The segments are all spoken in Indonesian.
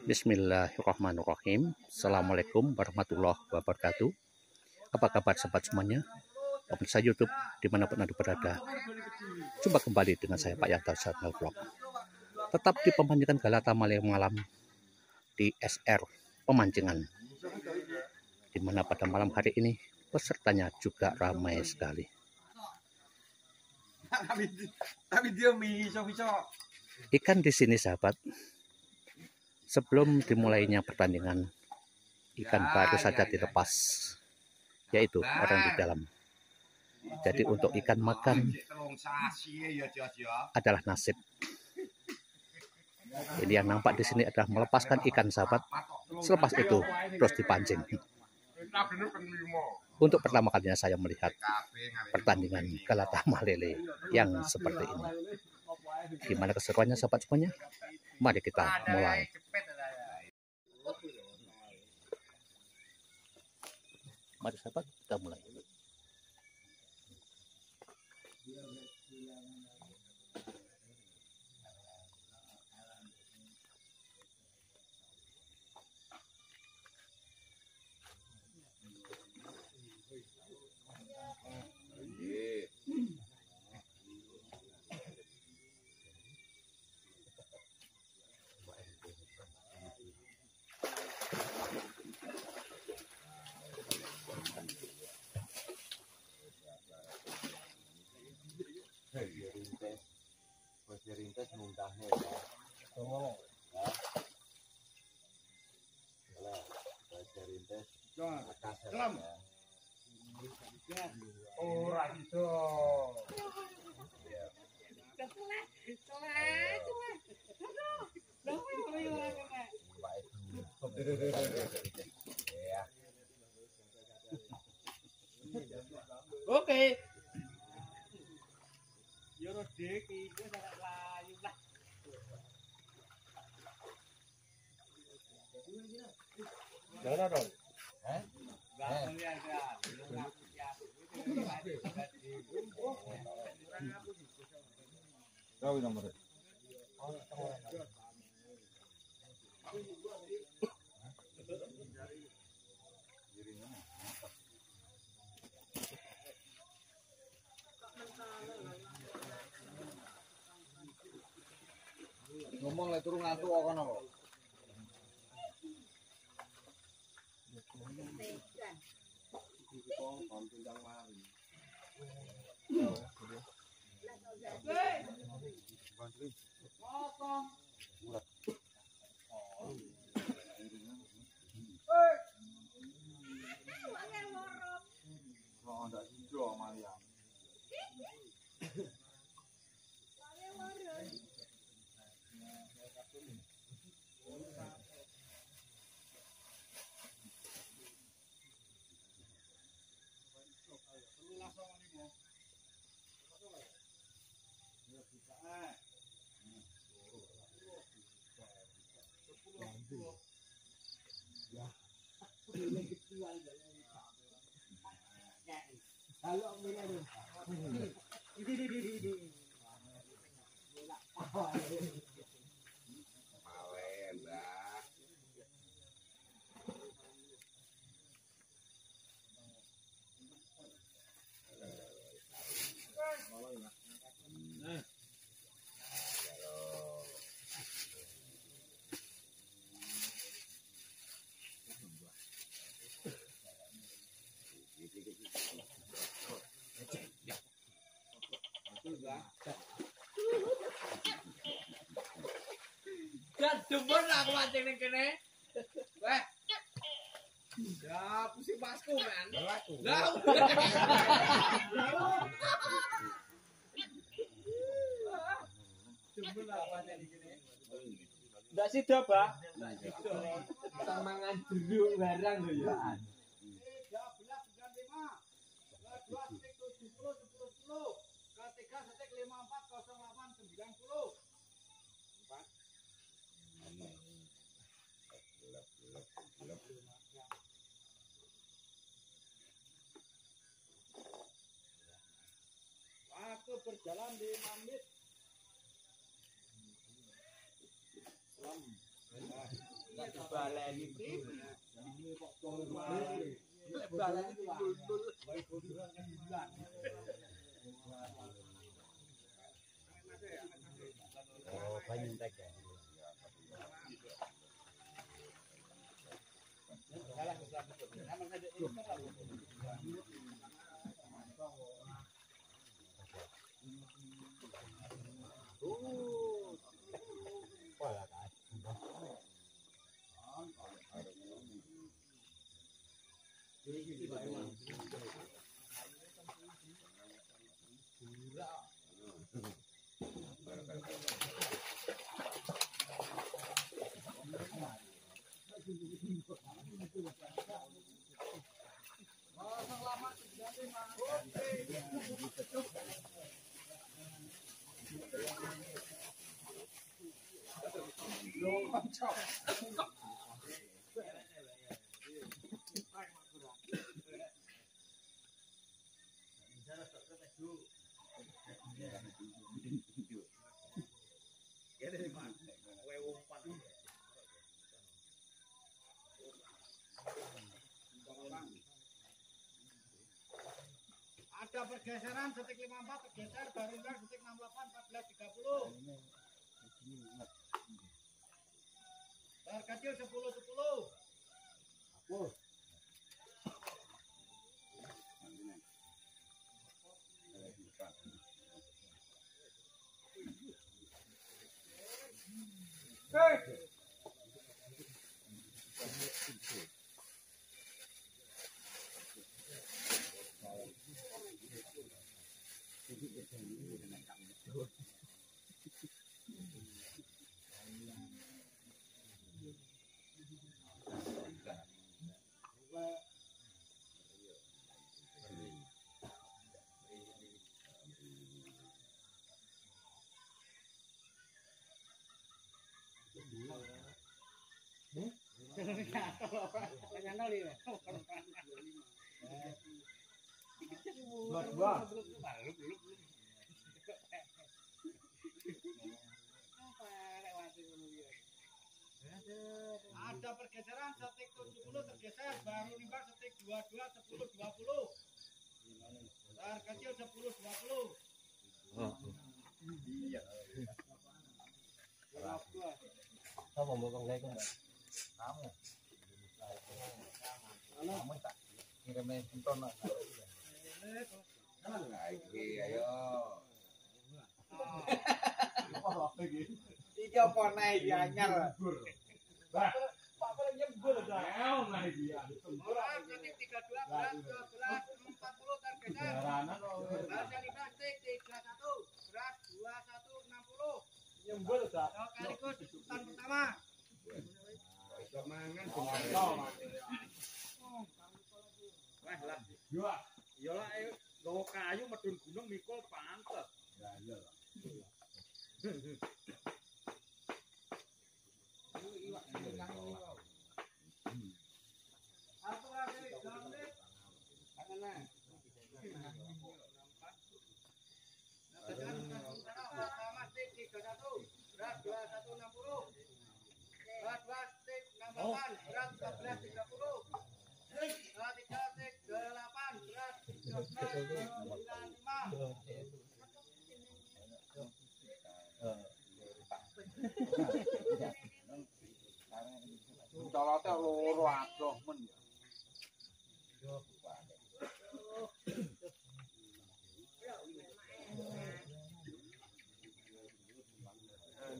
Bismillahirrahmanirrahim. Assalamualaikum warahmatullahi wabarakatuh. Apa kabar sahabat semuanya, pemirsa YouTube dimanapun Anda berada. Coba kembali dengan saya Pak Yanto Channel Vlog. Tetap di pemancingan Galata Malam di SR Pemancingan, dimana pada malam hari ini pesertanya juga ramai sekali. Ikan di sini sahabat, sebelum dimulainya pertandingan, ikan baru saja dilepas, yaitu orang di dalam. Jadi untuk ikan makan adalah nasib. Jadi yang nampak di sini adalah melepaskan ikan sahabat, selepas itu terus dipancing. Untuk pertama kalinya saya melihat pertandingan Galatama yang seperti ini. Gimana keseruannya sahabat semuanya? Mari kita mulai. Mari sahabat, kita mulai. Rintas muntahnya ya. Oke. Ngomong lek turun ngantuk kok kono kok. Aku mancing ning kene. Weh. Ya, pusing pasku, man. Lah. Jembul lah mancing ning kene. Ndak sida, Pak. Ndak sida. Samangan jeruk barang lho ya. Ya, 11 95 12 10 10 10 K3 54 08 90. Aku berjalan 5 menit. baleni TV. Baleni dul-dul. Oh, banyak mereka. Salah satu. Nama saja ini terlalu. Ada pergeseran detik 54 tergeser barulah detik 68 14.30. Terkecil 10.10. Aku. Hey. Ada pergeseran detik 70 tergeser baru limbah detik 22 10 20. Terkecil 10 20. Iya. Kamu mau kong lagi nggak? Kamu. Kamu tak kirimin contoh nak? Lagi ayo. Tiga ponai dianyar. Pak paling nyebur dah. Naik dia. Orang detik 32 11 40 tergeser. Bahasa lima detik 31 berat 21 60. Nyembur dah. Sekaligus urutan pertama. Semangat dengan. Wah lah. Yo. Yolah ayo go kayu medun gunung mikul pantes. Ya iya lah. Galata loro adoh men ya. Yo bupati. Bar.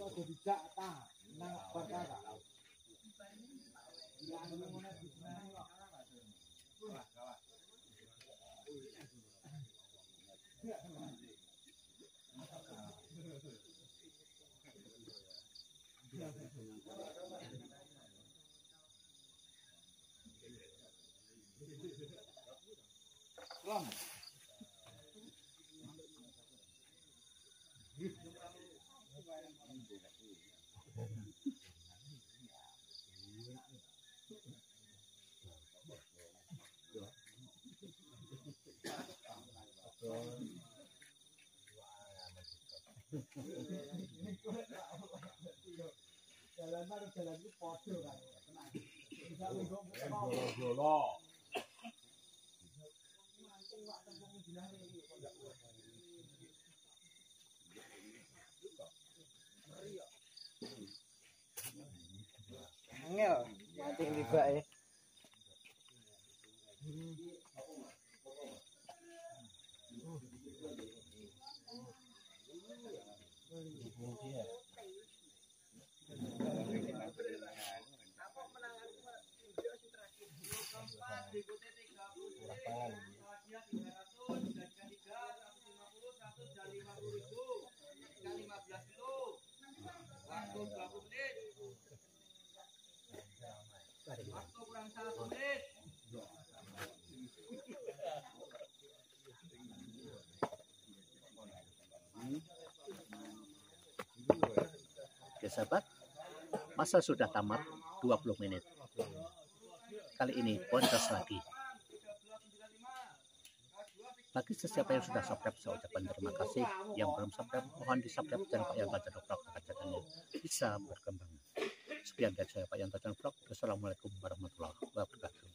Kok ada bijak ta? Nang bar ta. Jalan itu podo kan. Sahabat, masa sudah tamat 20 menit. Kali ini boncos lagi. Bagi sesiapa yang sudah subscribe, saya ucapkan terima kasih. Yang belum subscribe, mohon di subscribe dan Pak Yanto Channel Vlog agar channelnya bisa berkembang. Sekian dari saya, Pak Yanto Channel Vlog. Wassalamualaikum warahmatullahi wabarakatuh.